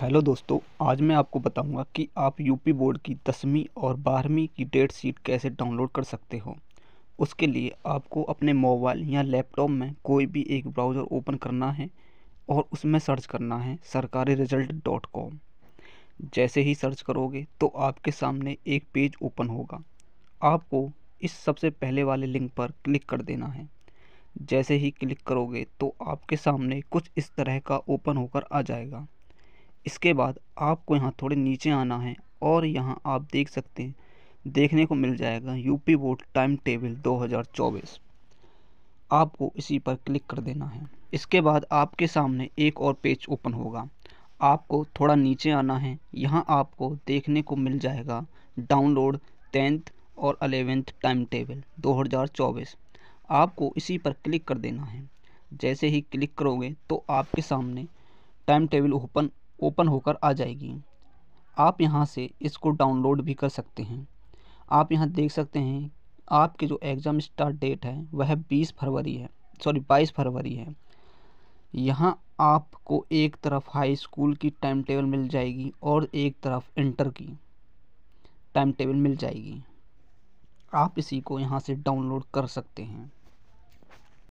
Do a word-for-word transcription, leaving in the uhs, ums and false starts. Hello दोस्तों, आज मैं आपको बताऊंगा कि आप यूपी बोर्ड की दसवीं और बारहवीं की डेट शीट कैसे डाउनलोड कर सकते हो। उसके लिए आपको अपने मोबाइल या लैपटॉप में कोई भी एक ब्राउज़र ओपन करना है और उसमें सर्च करना है सरकारी रिजल्ट डॉट कॉम। जैसे ही सर्च करोगे तो आपके सामने एक पेज ओपन होगा। आपको इस सबसे पहले वाले लिंक पर क्लिक कर देना है। जैसे ही क्लिक करोगे तो आपके सामने कुछ इस तरह का ओपन होकर आ जाएगा। इसके बाद आपको यहाँ थोड़े नीचे आना है और यहाँ आप देख सकते हैं, देखने को मिल जाएगा यूपी बोर्ड टाइम टेबल दो हज़ार चौबीस। आपको इसी पर क्लिक कर देना है। इसके बाद आपके सामने एक और पेज ओपन होगा। आपको थोड़ा नीचे आना है। यहाँ आपको देखने को मिल जाएगा डाउनलोड टेंथ और अलेवेंथ टाइम टेबल दो हज़ार चौबीस। आपको इसी पर क्लिक कर देना है। जैसे ही क्लिक करोगे तो आपके सामने टाइम टेबल ओपन ओपन होकर आ जाएगी। आप यहां से इसको डाउनलोड भी कर सकते हैं। आप यहां देख सकते हैं आपके जो एग्ज़ाम स्टार्ट डेट है वह बीस फरवरी है, सॉरी बाईस फरवरी है। यहां आपको एक तरफ हाई स्कूल की टाइम टेबल मिल जाएगी और एक तरफ इंटर की टाइम टेबल मिल जाएगी। आप इसी को यहाँ से डाउनलोड कर सकते हैं।